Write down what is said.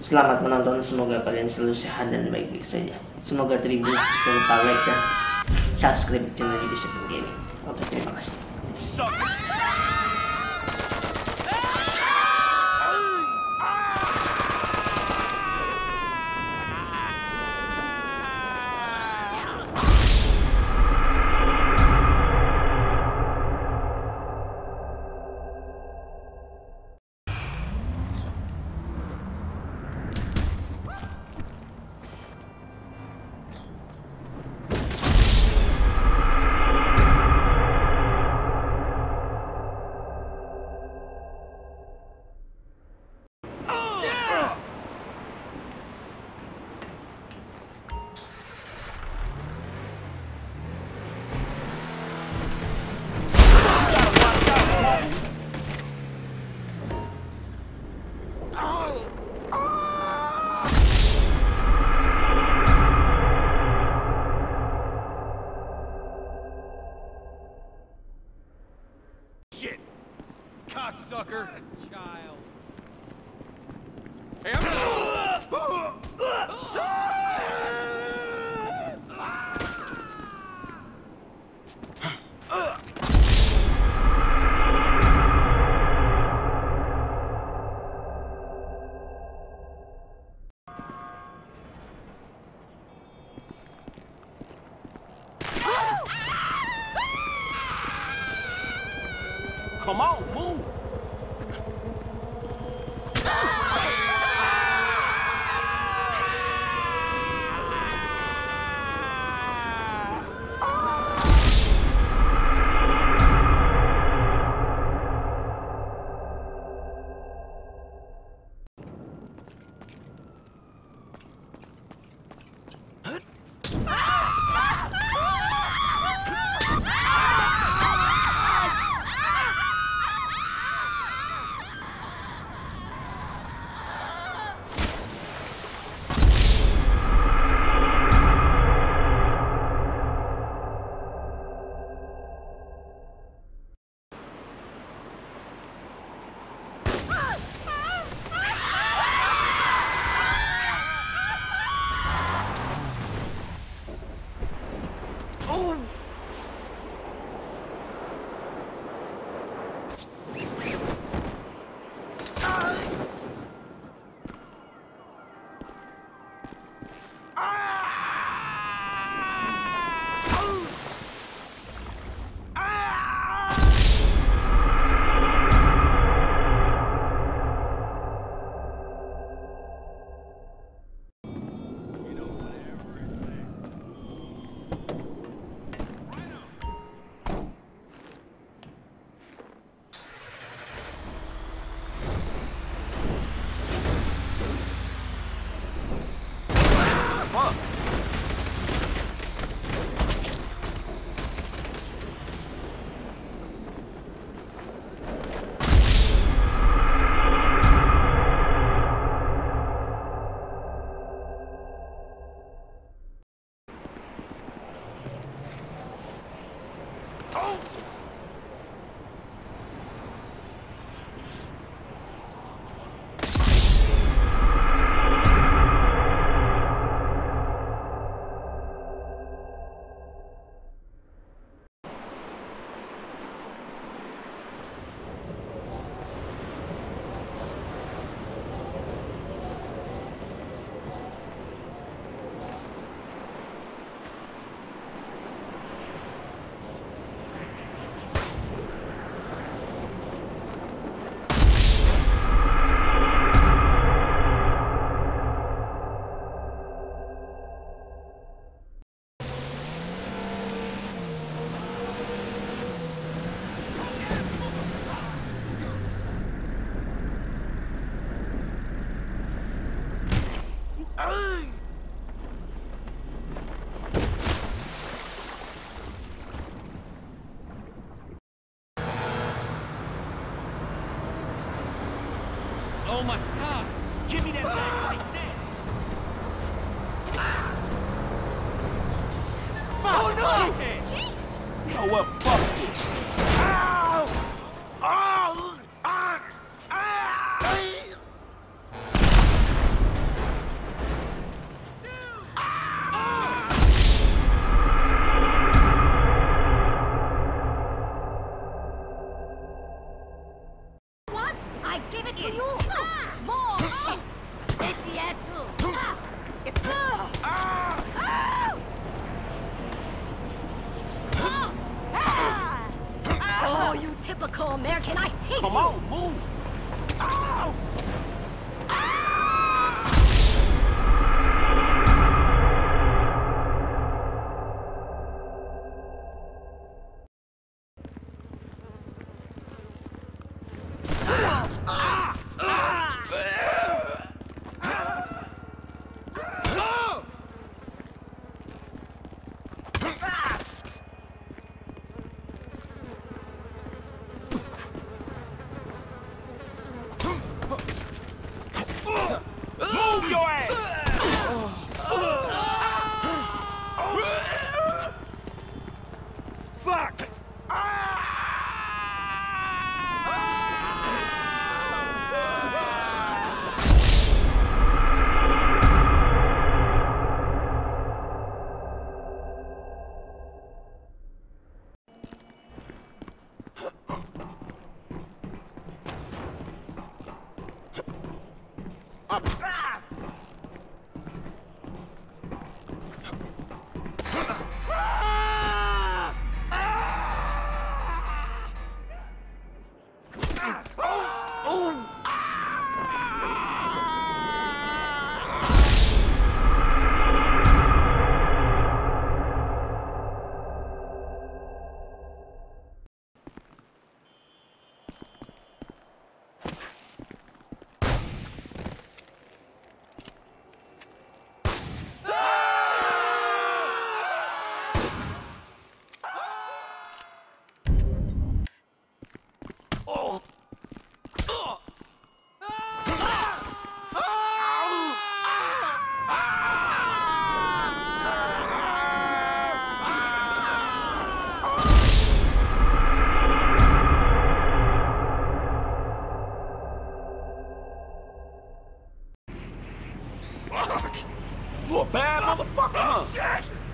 Selamat menonton, semoga kalian selalu sehat dan baik-baik saja. Semoga terhibur, jangan lupa like dan subscribe channel Yudi Seven Gaming. Oke, terima kasih. Cocksucker. What a child. Hey, come on, move! Oh my God! Give me that back right now! Fuck! Oh no! Jeez! No, what? Fuck this! Ow! Oh! Ah! Ah! your ass! Fuck! You a bad motherfucker, huh? Shit!